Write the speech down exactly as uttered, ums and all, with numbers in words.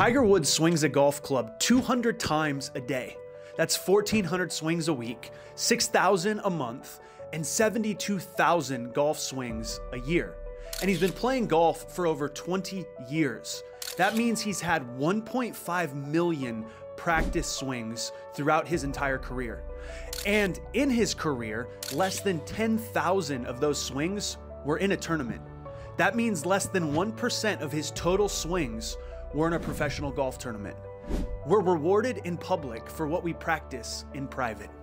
Tiger Woods swings a golf club two hundred times a day. That's fourteen hundred swings a week, six thousand a month, and seventy-two thousand golf swings a year. And he's been playing golf for over twenty years. That means he's had one point five million practice swings throughout his entire career. And in his career, less than ten thousand of those swings were in a tournament. That means less than one percent of his total swings were in a professional golf tournament. We're rewarded in public for what we practice in private.